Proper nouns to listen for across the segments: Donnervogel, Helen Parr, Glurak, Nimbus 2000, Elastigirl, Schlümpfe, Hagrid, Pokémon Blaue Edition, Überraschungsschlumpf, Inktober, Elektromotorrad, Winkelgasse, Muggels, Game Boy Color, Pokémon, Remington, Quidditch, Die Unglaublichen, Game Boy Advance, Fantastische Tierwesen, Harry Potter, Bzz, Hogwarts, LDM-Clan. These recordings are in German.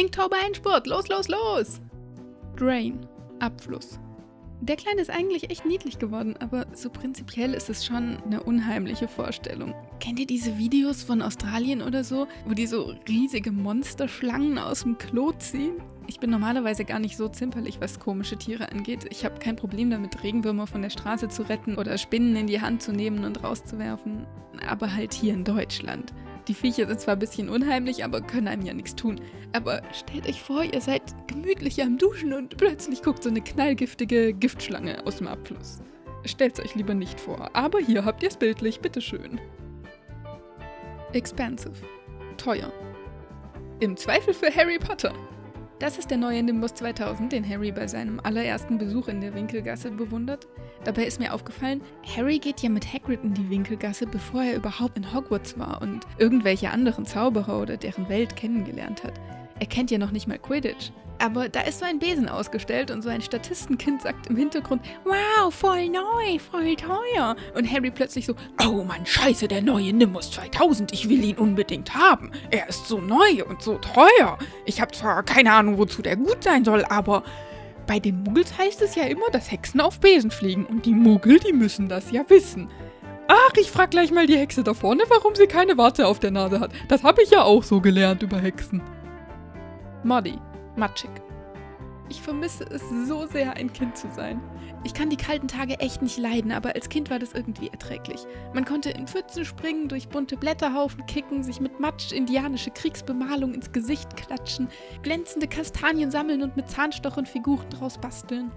Inktober Endspurt, los, los, los! Drain, Abfluss. Der Kleine ist eigentlich echt niedlich geworden, aber so prinzipiell ist es schon eine unheimliche Vorstellung. Kennt ihr diese Videos von Australien oder so, wo die so riesige Monsterschlangen aus dem Klo ziehen? Ich bin normalerweise gar nicht so zimperlich, was komische Tiere angeht. Ich habe kein Problem damit, Regenwürmer von der Straße zu retten oder Spinnen in die Hand zu nehmen und rauszuwerfen. Aber halt hier in Deutschland. Die Viecher sind zwar ein bisschen unheimlich, aber können einem ja nichts tun. Aber stellt euch vor, ihr seid gemütlich am Duschen und plötzlich guckt so eine knallgiftige Giftschlange aus dem Abfluss. Stellt's euch lieber nicht vor, aber hier habt ihr es bildlich, bitteschön. Expensive. Teuer. Im Zweifel für Harry Potter. Das ist der neue Nimbus 2000, den Harry bei seinem allerersten Besuch in der Winkelgasse bewundert. Dabei ist mir aufgefallen, Harry geht ja mit Hagrid in die Winkelgasse, bevor er überhaupt in Hogwarts war und irgendwelche anderen Zauberer oder deren Welt kennengelernt hat. Er kennt ja noch nicht mal Quidditch. Aber da ist so ein Besen ausgestellt und so ein Statistenkind sagt im Hintergrund, wow, voll neu, voll teuer. Und Harry plötzlich so, oh Mann, scheiße, der neue Nimbus 2000, ich will ihn unbedingt haben. Er ist so neu und so teuer. Ich habe zwar keine Ahnung, wozu der gut sein soll, aber bei den Muggels heißt es ja immer, dass Hexen auf Besen fliegen. Und die Muggel, die müssen das ja wissen. Ach, ich frag gleich mal die Hexe da vorne, warum sie keine Warze auf der Nase hat. Das habe ich ja auch so gelernt über Hexen. Muddy. Matschig. Ich vermisse es so sehr, ein Kind zu sein. Ich kann die kalten Tage echt nicht leiden, aber als Kind war das irgendwie erträglich. Man konnte in Pfützen springen, durch bunte Blätterhaufen kicken, sich mit Matsch indianische Kriegsbemalung ins Gesicht klatschen, glänzende Kastanien sammeln und mit Zahnstochern Figuren draus basteln.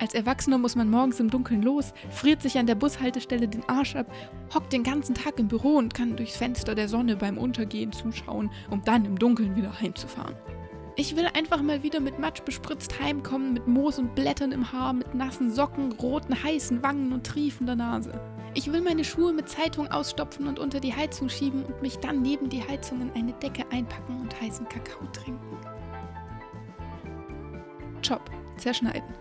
Als Erwachsener muss man morgens im Dunkeln los, friert sich an der Bushaltestelle den Arsch ab, hockt den ganzen Tag im Büro und kann durchs Fenster der Sonne beim Untergehen zuschauen, um dann im Dunkeln wieder heimzufahren. Ich will einfach mal wieder mit Matsch bespritzt heimkommen, mit Moos und Blättern im Haar, mit nassen Socken, roten, heißen Wangen und triefender Nase. Ich will meine Schuhe mit Zeitung ausstopfen und unter die Heizung schieben und mich dann neben die Heizung in eine Decke einpacken und heißen Kakao trinken. Chop, zerschneiden.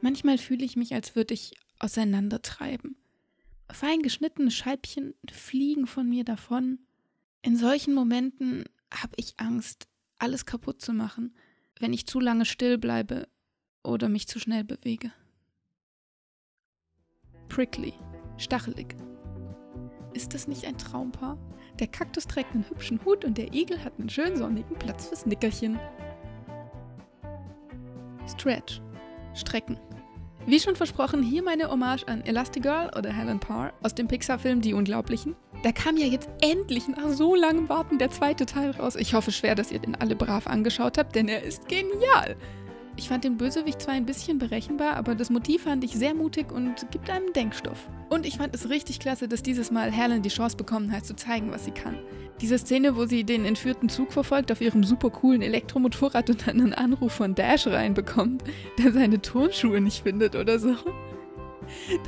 Manchmal fühle ich mich, als würde ich auseinandertreiben. Fein geschnittene Scheibchen fliegen von mir davon. In solchen Momenten habe ich Angst, alles kaputt zu machen, wenn ich zu lange still bleibe oder mich zu schnell bewege. Prickly, stachelig. Ist das nicht ein Traumpaar? Der Kaktus trägt einen hübschen Hut und der Igel hat einen schön sonnigen Platz fürs Nickerchen. Stretch, strecken. Wie schon versprochen, hier meine Hommage an Elastigirl oder Helen Parr aus dem Pixar-Film Die Unglaublichen. Da kam ja jetzt endlich nach so langem Warten der zweite Teil raus. Ich hoffe schwer, dass ihr den alle brav angeschaut habt, denn er ist genial. Ich fand den Bösewicht zwar ein bisschen berechenbar, aber das Motiv fand ich sehr mutig und gibt einem Denkstoff. Und ich fand es richtig klasse, dass dieses Mal Helen die Chance bekommen hat, zu zeigen, was sie kann. Diese Szene, wo sie den entführten Zug verfolgt auf ihrem super coolen Elektromotorrad und dann einen Anruf von Dash reinbekommt, der seine Turnschuhe nicht findet oder so.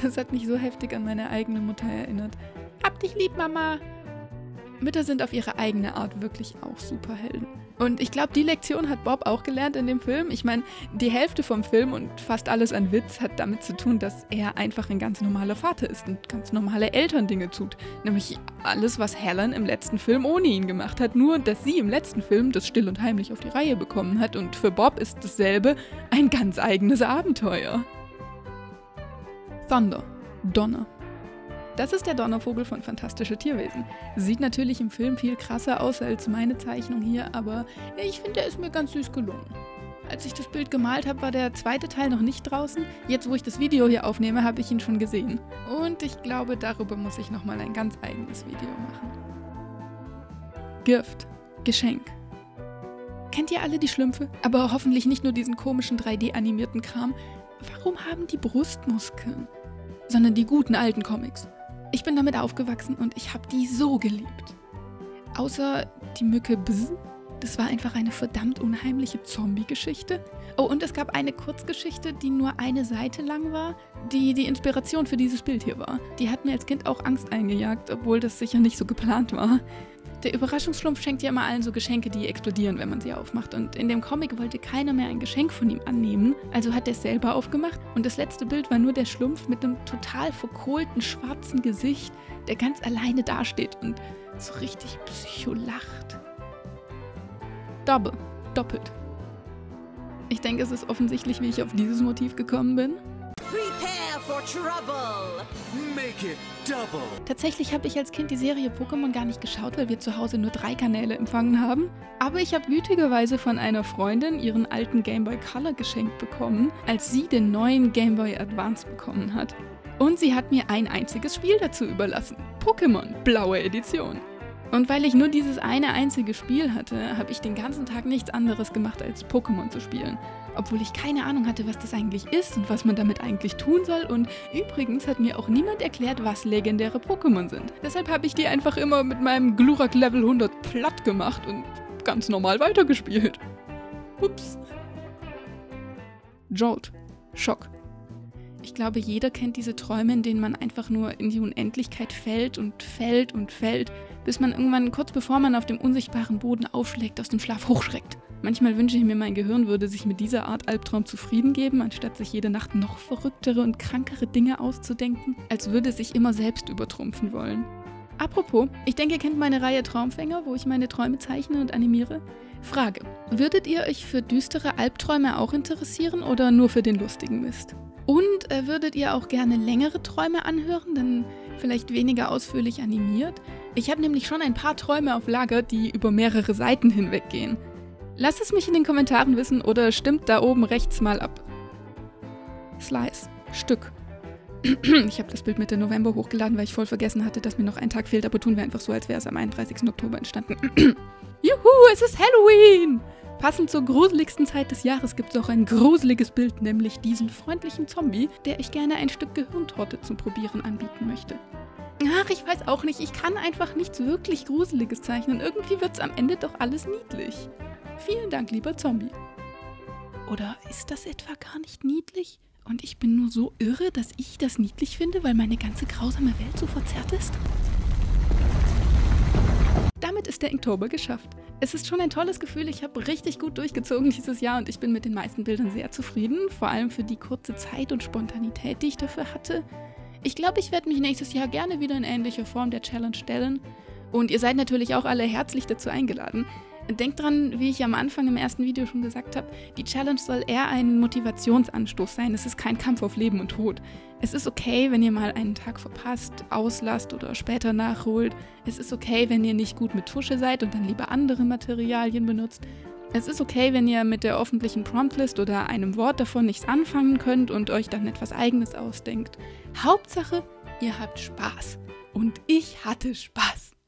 Das hat mich so heftig an meine eigene Mutter erinnert. Hab dich lieb, Mama! Mütter sind auf ihre eigene Art wirklich auch Superhelden. Und ich glaube, die Lektion hat Bob auch gelernt in dem Film. Ich meine, die Hälfte vom Film und fast alles an Witz hat damit zu tun, dass er einfach ein ganz normaler Vater ist und ganz normale Elterndinge tut. Nämlich alles, was Helen im letzten Film ohne ihn gemacht hat. Nur, dass sie im letzten Film das still und heimlich auf die Reihe bekommen hat. Und für Bob ist dasselbe ein ganz eigenes Abenteuer. Thunder. Donner. Das ist der Donnervogel von Fantastische Tierwesen. Sieht natürlich im Film viel krasser aus als meine Zeichnung hier, aber ich finde, der ist mir ganz süß gelungen. Als ich das Bild gemalt habe, war der zweite Teil noch nicht draußen. Jetzt, wo ich das Video hier aufnehme, habe ich ihn schon gesehen. Und ich glaube, darüber muss ich nochmal ein ganz eigenes Video machen. Gift. Geschenk. Kennt ihr alle die Schlümpfe? Aber hoffentlich nicht nur diesen komischen 3D-animierten Kram. Warum haben die Brustmuskeln? Sondern die guten alten Comics. Ich bin damit aufgewachsen und ich habe die so geliebt. Außer die Mücke Bzz, das war einfach eine verdammt unheimliche Zombie-Geschichte. Oh, und es gab eine Kurzgeschichte, die nur eine Seite lang war, die die Inspiration für dieses Bild hier war. Die hat mir als Kind auch Angst eingejagt, obwohl das sicher nicht so geplant war. Der Überraschungsschlumpf schenkt ja immer allen so Geschenke, die explodieren, wenn man sie aufmacht. Und in dem Comic wollte keiner mehr ein Geschenk von ihm annehmen, also hat er es selber aufgemacht. Und das letzte Bild war nur der Schlumpf mit einem total verkohlten, schwarzen Gesicht, der ganz alleine dasteht und so richtig psycho lacht. Double, doppelt. Ich denke, es ist offensichtlich, wie ich auf dieses Motiv gekommen bin. Prepare for trouble. Make it double. Tatsächlich habe ich als Kind die Serie Pokémon gar nicht geschaut, weil wir zu Hause nur 3 Kanäle empfangen haben. Aber ich habe gütigerweise von einer Freundin ihren alten Game Boy Color geschenkt bekommen, als sie den neuen Game Boy Advance bekommen hat. Und sie hat mir ein einziges Spiel dazu überlassen. Pokémon Blaue Edition. Und weil ich nur dieses eine einzige Spiel hatte, habe ich den ganzen Tag nichts anderes gemacht, als Pokémon zu spielen. Obwohl ich keine Ahnung hatte, was das eigentlich ist und was man damit eigentlich tun soll. Und übrigens hat mir auch niemand erklärt, was legendäre Pokémon sind. Deshalb habe ich die einfach immer mit meinem Glurak Level 100 platt gemacht und ganz normal weitergespielt. Ups. Jolt. Schock. Ich glaube, jeder kennt diese Träume, in denen man einfach nur in die Unendlichkeit fällt und fällt und fällt, bis man irgendwann, kurz bevor man auf dem unsichtbaren Boden aufschlägt, aus dem Schlaf hochschreckt. Manchmal wünsche ich mir, mein Gehirn würde sich mit dieser Art Albtraum zufrieden geben, anstatt sich jede Nacht noch verrücktere und krankere Dinge auszudenken, als würde es sich immer selbst übertrumpfen wollen. Apropos, ich denke, ihr kennt meine Reihe Traumfänger, wo ich meine Träume zeichne und animiere. Frage: Würdet ihr euch für düstere Albträume auch interessieren oder nur für den lustigen Mist? Und würdet ihr auch gerne längere Träume anhören, dann vielleicht weniger ausführlich animiert? Ich habe nämlich schon ein paar Träume auf Lager, die über mehrere Seiten hinweggehen. Lasst es mich in den Kommentaren wissen oder stimmt da oben rechts mal ab. Slice. Stück. Ich habe das Bild Mitte November hochgeladen, weil ich voll vergessen hatte, dass mir noch ein Tag fehlt, aber tun wir einfach so, als wäre es am 31. Oktober entstanden. Juhu, es ist Halloween! Passend zur gruseligsten Zeit des Jahres gibt es auch ein gruseliges Bild, nämlich diesen freundlichen Zombie, der ich gerne ein Stück Gehirntorte zum Probieren anbieten möchte. Ach, ich weiß auch nicht, ich kann einfach nichts wirklich Gruseliges zeichnen. Irgendwie wird's am Ende doch alles niedlich. Vielen Dank, lieber Zombie. Oder ist das etwa gar nicht niedlich? Und ich bin nur so irre, dass ich das niedlich finde, weil meine ganze grausame Welt so verzerrt ist? Damit ist der Inktober geschafft. Es ist schon ein tolles Gefühl, ich habe richtig gut durchgezogen dieses Jahr und ich bin mit den meisten Bildern sehr zufrieden, vor allem für die kurze Zeit und Spontanität, die ich dafür hatte. Ich glaube, ich werde mich nächstes Jahr gerne wieder in ähnlicher Form der Challenge stellen und ihr seid natürlich auch alle herzlich dazu eingeladen. Denkt dran, wie ich am Anfang im ersten Video schon gesagt habe, die Challenge soll eher ein Motivationsanstoß sein, es ist kein Kampf auf Leben und Tod. Es ist okay, wenn ihr mal einen Tag verpasst, auslasst oder später nachholt. Es ist okay, wenn ihr nicht gut mit Tusche seid und dann lieber andere Materialien benutzt. Es ist okay, wenn ihr mit der öffentlichen Promptlist oder einem Wort davon nichts anfangen könnt und euch dann etwas Eigenes ausdenkt. Hauptsache, ihr habt Spaß. Und ich hatte Spaß.